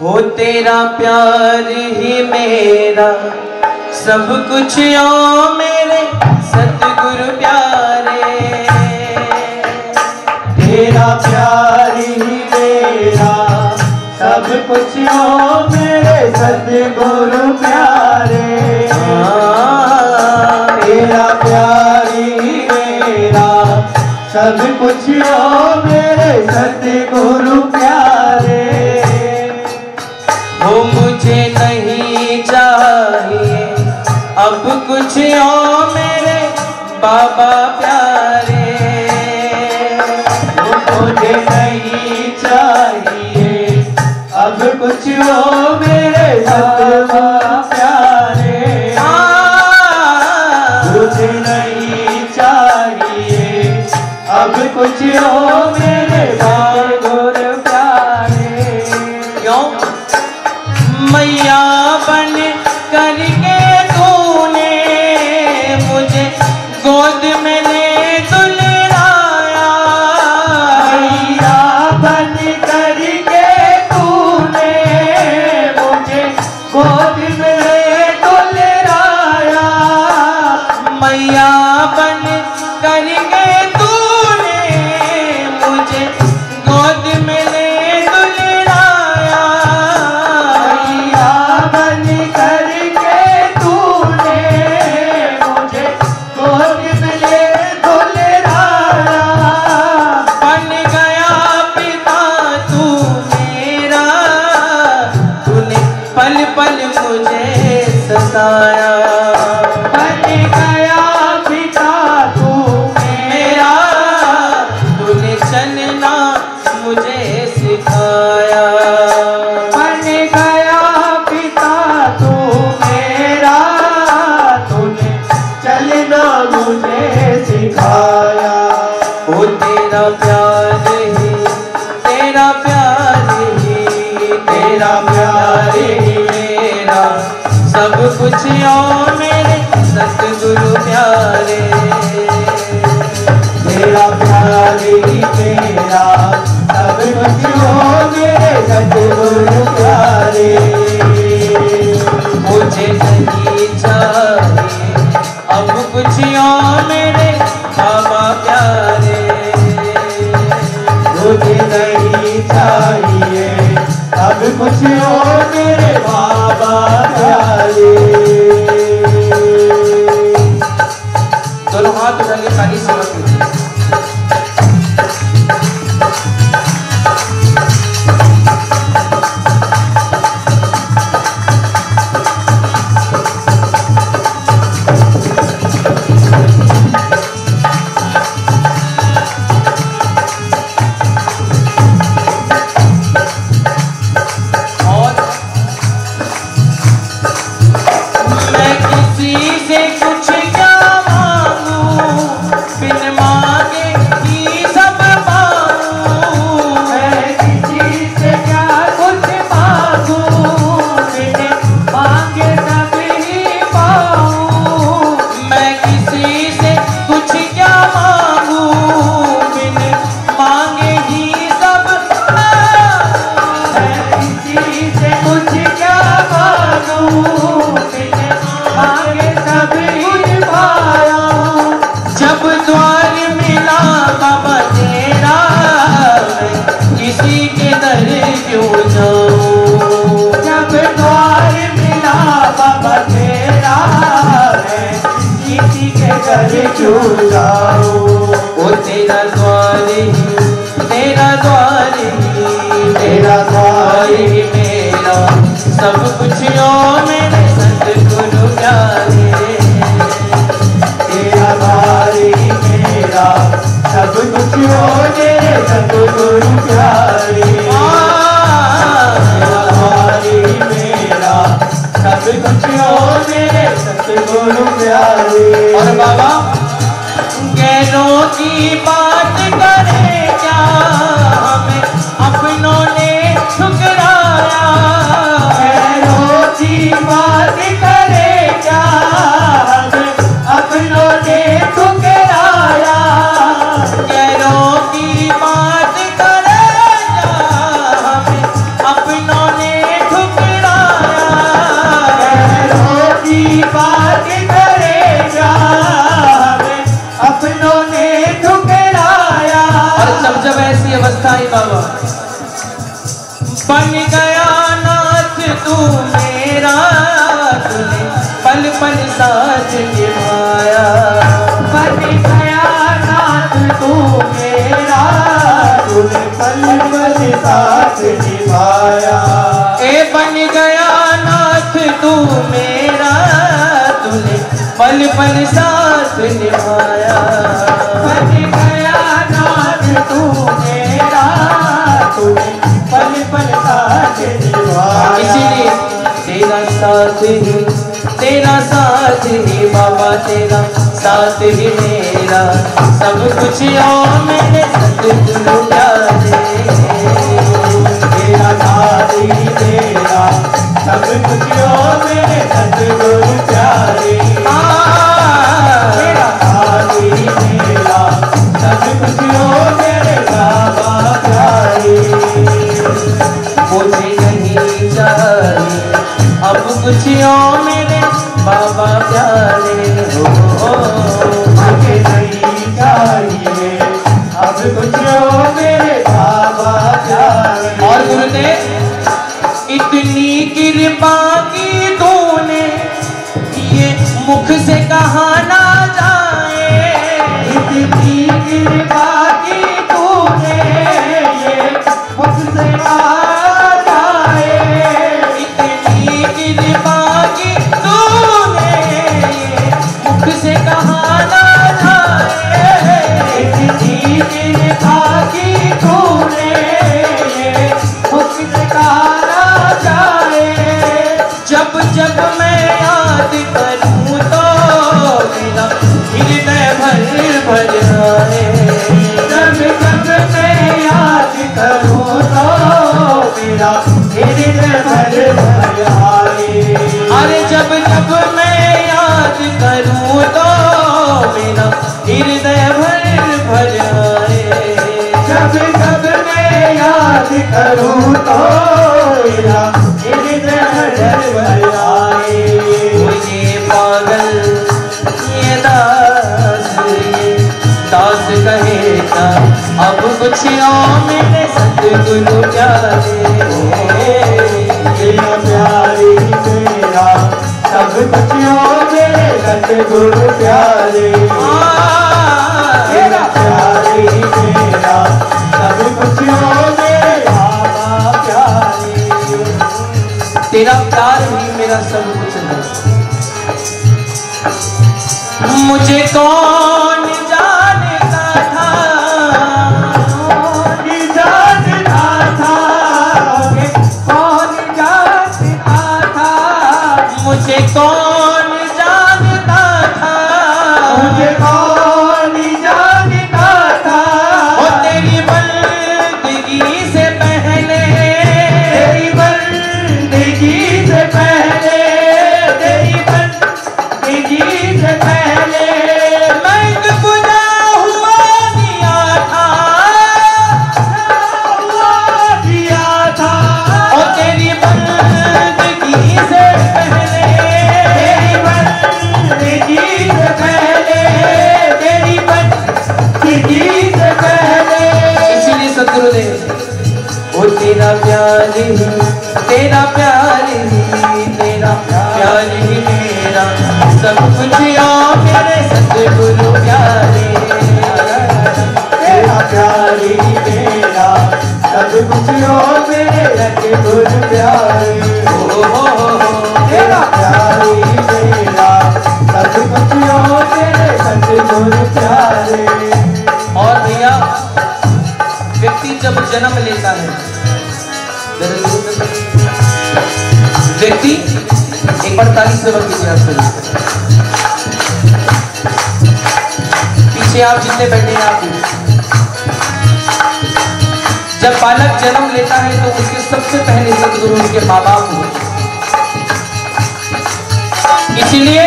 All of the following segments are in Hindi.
हो तेरा प्यार ही मेरा सब कुछ, ओ मेरे सतगुरु प्यारे। तेरा प्यार ही मेरा सब कुछ, ओ मेरे सतगुरु प्यारे। तेरा प्यार ही मेरा सब कुछ, ओ मेरे सतगुरु प्यारे। वो मुझे नहीं चाहिए अब कुछ, ओ मेरे बाबा प्यारे। वो मुझे नहीं चाहिए अब कुछ, ओ मेरे बाबा प्यारे। मुझे नहीं चाहिए अब कुछ, ओ मेरे बाबा प्यारे। क्यों मैया बन करके तूने मुझे गोद में ले दुलराया। मैया बन करके तूने मुझे गोद में ले दुलराया। मैया बन करके तूने मुझे गोद में ले दुलराया। मैया बन करके तूने मुझे गोद में ले दुलराया। बन गया पिता तू मेरा, तूने पल पल मुझे सताया। बन गया पिता तू मेरा, तूने चलना मुझे सिखाया। बन गया पिता तू मेरा, तूने चलना मुझे सिखाया। ओ तेरा प्यार ही तेरा प्यार ही मेरा सब कुछ, ओ मेरे सतगुरु प्यारे। तेरा प्यार ही मेरा सब कुछ, ओ मेरे सतगुरु प्यारे। मुझे नहीं चाहिए अब कुछ, ओ मेरे बाबा प्यारे। मुझे नहीं चाहिए अब कुछ, ओ मेरे बाबा प्यारे। दोनों हाथ उठा के खाली समझ लीजिए। मैं किसी से कुछ क्या मांगूं बिन मेरा तूने पल पल साथ निभाया। बन गया नाथ तू मेरा, तूने पल पल साथ निभाया। इसलिए तेरा साथ ही बाबा, तेरा साथ ही मेरा सब कुछ। और मेरे सतगुरु तेरा साथ ही मेरा सब कुछ, और मेरे सतगुरु प्यारे। तेरा साथ ही मेरा सब कुछ, और मेरे बाबा प्यारे। मुझे नहीं चाहिए अब कुछ, और मेरे बाबा प्यारे। मुझे नहीं चाहिए अब कुछ, और मेरे बाबा प्यारे। और गुरुदेव इतनी कृपा की तूने, ये मुख से कहा ना जाए। इतनी कृपा की तूने, ये मुख से कहा करूँ तो मेरा ये पागल ये दास, ये दास कहेगा अब कुछ, और मेरे सतगुरु प्यारे। तेरा प्यारे तेरा सब कुछ, और मेरे सतगुरु प्यारे। तेरा प्यारे तेरा सब कुछ, और तेरा प्यार ही मेरा सब कुछ है। मुझे कौन जानता था, कौन जानता था, कौन जानता था, मुझे कौन जानता था, मुझे कौन जानता था। वो तेरी बंदगी से पहले, तेरी बंदगी से पहले, तेरी बंदगी से पहले मैं एक खुदा हुआ दिया था, हुआ दिया था। और तेरी बंदगी से पहले, तेरी बंदगी से पहले, तेरी बंदगी से पहले। इसलिए सतगुरुदेव ओ तेरा प्यार ही, तेरा प्यार ही, तेरा प्यार ही मेरा सब कुछ, और मेरे सतगुरु प्यारे। तेरा प्यार ही मेरा सब कुछ, और मेरे सतगुरु प्यारे। तेरा प्यार ही मेरा सब कुछ, और मेरे सतगुरु प्यारे। और भैया व्यक्ति जब जन्म लेता है, व्यक्ति एक बार ताली से पीछे आप जितने बैठे हैं आप। जब बालक जन्म लेता है तो उसके सबसे पहले सतगुरु उनके माँ बाप हुए। इसीलिए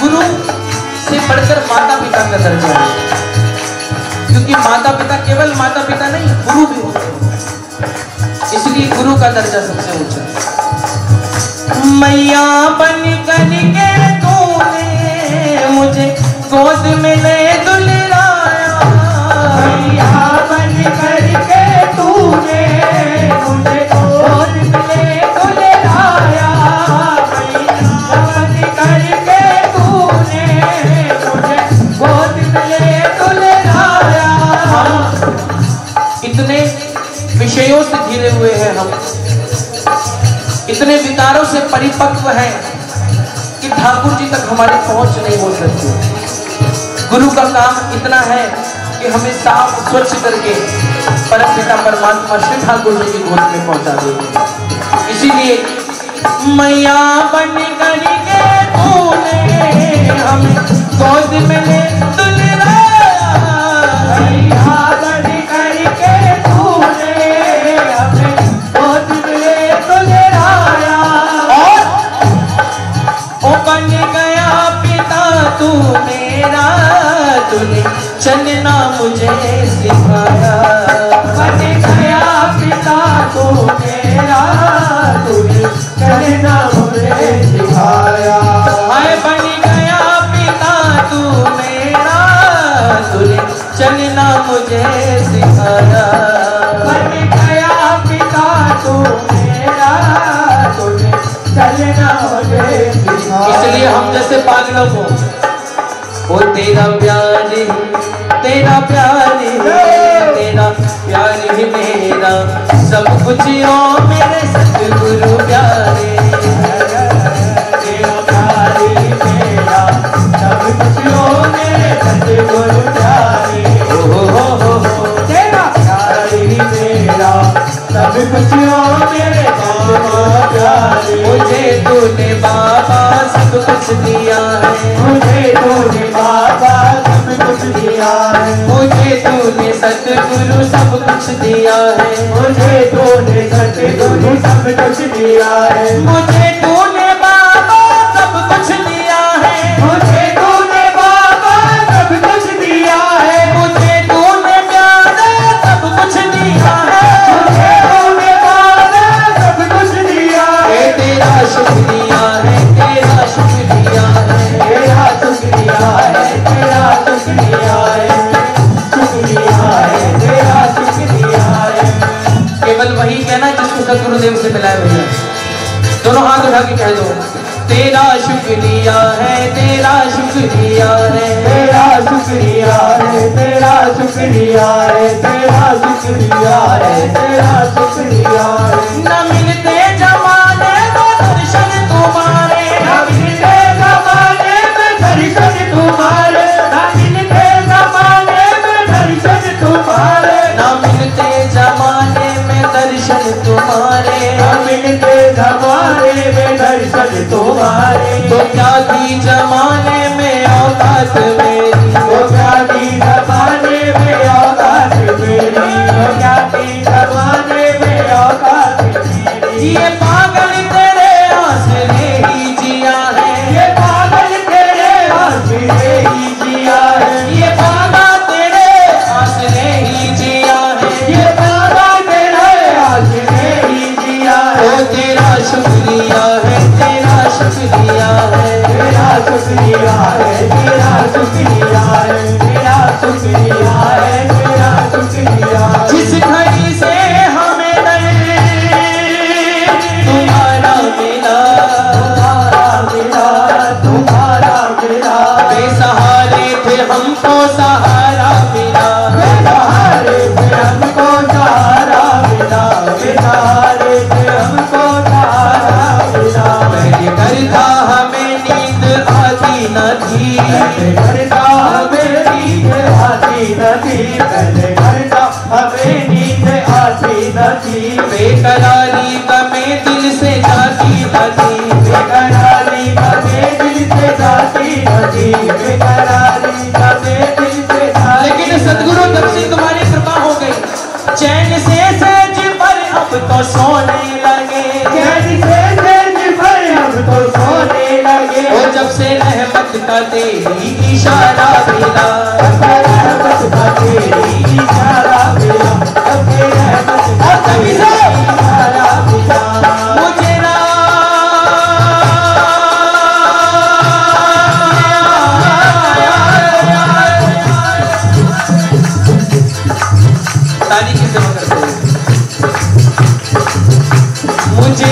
गुरु से बढ़कर माता पिता का दर्जा है, क्योंकि माता पिता केवल माता पिता नहीं, गुरु भी होते हैं। इसलिए गुरु का दर्जा सबसे ऊंचा है। मैया बन करके तूने मुझे गोद में ले दुलराया, मैया बन करके तूने मुझे गोद में ले दुलराया, मैया बन करके तूने मुझे गोद में ले दुलराया। इतने विषयों से घिरे हुए हैं हम, इतने विकारों से परिपक्व है कि ठाकुर जी तक हमारी पहुंच नहीं हो सकती। गुरु का काम इतना है कि हमें साफ स्वच्छ करके परमपिता परमात्मा श्री ठाकुर जी की गोद में पहुंचा देंगे। इसीलिए मैया बन करके तूने हमें गोद में ले चलना मुझे सिखाया, बन गया पिता तो मेरा तूने चलना मुझे सिखाया। मैं बन गया पिता तू मेरा तूने चलना मुझे सिखाया, बन गया पिता तू मेरा तूने चलना मुझे सिखाया। इसलिए हम जैसे पागलों को वो तेरा प्यार ही मेरा सब कुछ हो मेरे सतगुरु प्यारे, तेरा प्यार ही मेरा सब कुछ हो मेरे सतगुरु प्यारे, हो तेरा प्यार ही मेरा सब कुछ हो मेरे बाबा प्यारे। मुझे तूने बाबा सब कुछ दिया है, मुझे तूने बाबा सब कुछ दिया है, मुझे तूने सतगुरु सब कुछ दिया है, मुझे तूने सतगुरु सब कुछ दिया है, मुझे तूने बाबा सब कुछ दिया है, मुझे तूने बाबा सब कुछ दिया है, मुझे तूने प्यार सब कुछ दिया है, मुझे तूने बाबा सब कुछ दिया है। तेरा शुक्रिया है, तेरा शुक्रिया है, तेरा शुक्रिया है, तेरा शुक्रिया है, शुक्रिया है, तेरा शुक्रिया है। केवल वही कहना जिसको सतगुरुदेव से मिला है, भैया दोनों हाथ उठा के कह दो। तेरा शुक्रिया है, तेरा शुक्रिया है, तेरा शुक्रिया है, तेरा शुक्रिया है, तेरा शुक्रिया है, तेरा शुक्रिया है। न मिलते जमाने को दर्शन तुम्हारे, न मिलते जमाने में दर्शन तुम्हारे, न मिलते जमाने में दर्शन तुम्हारे, न मिलते जमाने में दर्शन तुम्हारे, न मिलते जमाने में दर्शन तुम्हारे। तो क्या थी जमाने में औकात मेरी, तो क्या थी जमाने में औकात मेरी, तो क्या थी जमाने में औकात मेरी। ये पागल तेरे आसरे ही जिया है, ये पागल तेरे आसरे ही जिया है, ये पागल तेरे आसरे ही जिया है, ये पागल तेरे आसरे ही जिया है। ओ तेरा शुक्रिया है, तेरा शुक्रिया है, तेरा शुक्रिया है, तेरा शुक्रिया है, तेरा शुक्रिया है, तेरा शुक्रिया। जिस घड़ी से हमको सहारा मिला, सहारे फिर हमको सहारा मिला, सहारे फिर हमको सहारा मिला। मेरे करता हमें नींद आती न थी, मेरे करता हमें नींद आती न थी, मेरे करता हमें नींद आती न थी। बेकरारी में दिल से जाती न थी, बेकरारी में दिल से जाती न थी, बेकरारी सतगुरु तब से तुम्हारी कृपा हो गई। चैन से सेज पर अब तो सोने लगे, चैन से सेज पर अब तो सोने लगे। और जब से रहमत का तेरी इशारा मिला, रहमत का तेरी इशारा मिला, तब से रहमत का तेरी इशारा मिला। मुझे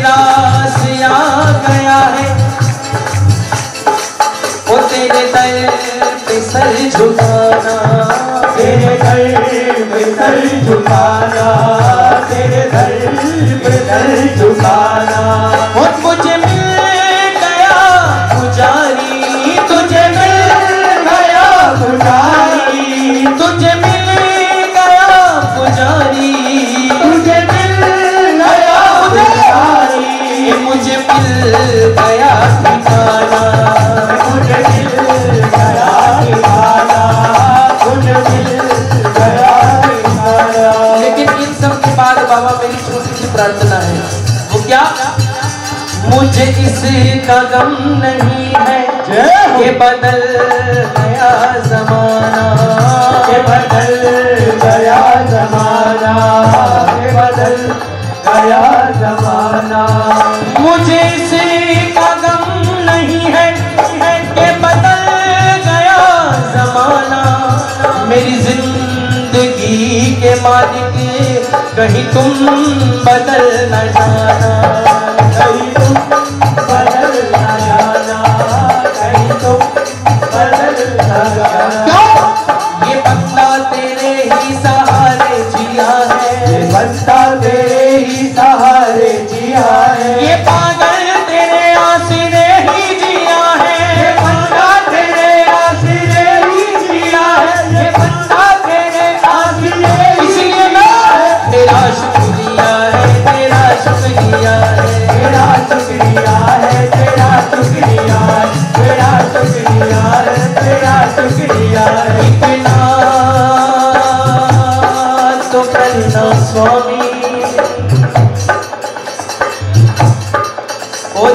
रास आ गया है, वो तेरे दर पे सर झुकाना, तेरे दर पे सर झुकाना, तेरे दर पे सर झुकाना। मुझे मिल बदल गया जमाना, बदल गया जमाना, बदल गया जमाना। मुझे इसी का गम नहीं है कि बदल गया जमाना। मेरी जिंदगी के मालिक कहीं तुम बदल न जाना,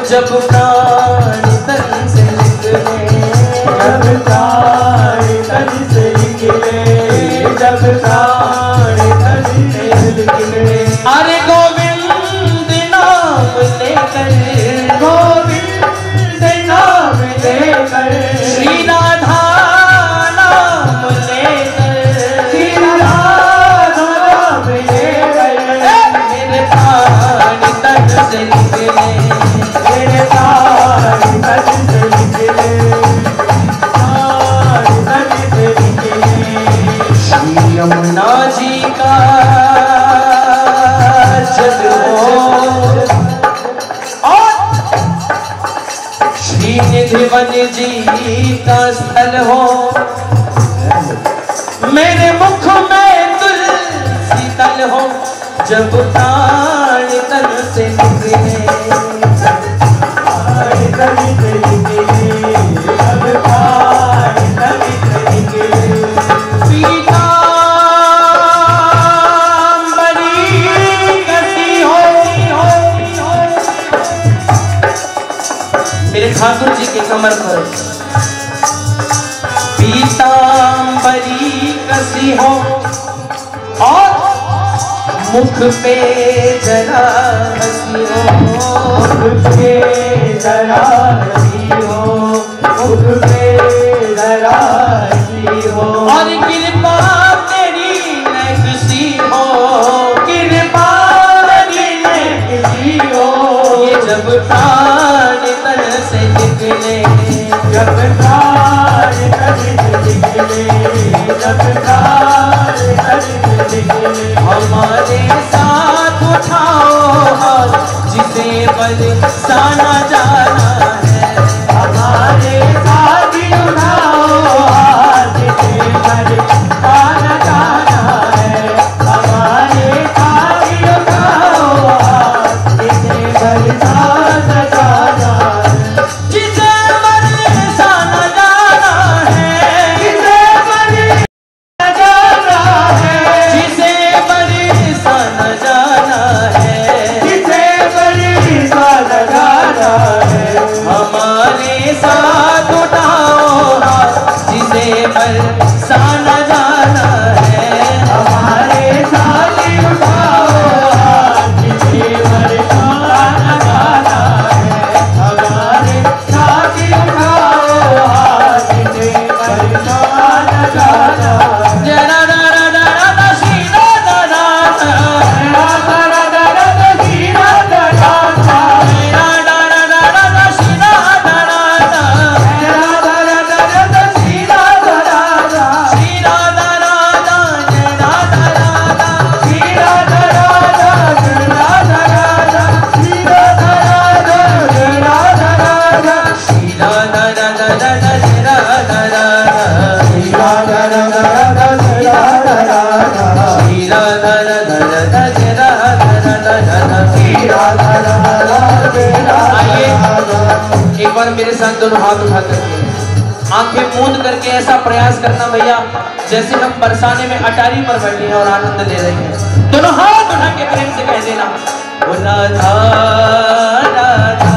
जब प्राण तन से निकले, जब प्राण तन से निकले, जब प्राण तन से निकले। अरे गोविंद नाम लेकर, गोविंद नाम लेकर, श्री राधा नाम लेकर, श्री राधा नाम लेकर, मेरे प्राण तन से निकले। यमुना जी का जग हो, श्री निधिवन जी का स्थल हो, मेरे मुख में तुलसी तल हो। जब प्राण तन से निकले, ठाकुर जी के कमर पर पीतांबरी कसी हो, और मुख पे जरा हंसी हो, मुख पे जरा हंसी हो, मुख पे जरा हंसी हो। और कृपा तेरी नैसी हो, कृपा तेरी नैसी हो। ये जब जब प्राण तन से निकले, जब प्राण तन से निकले। हमारे साथ उठाओ हाथ जिसे बरसाना जाना है, हमारे साथ उठाओ हाथ जिसे बरसाना जाना है, हमारे साथ उठाओ हाथ जिसे बरसाना जाना है। एक बार मेरे साथ दोनों हाथ उठा करके आंखें मूंद करके ऐसा प्रयास करना भैया जैसे हम बरसाने में अटारी पर बैठे हैं और आनंद ले रहे हैं। दोनों हाथ उठा के प्रेम से कह देना, बोला था।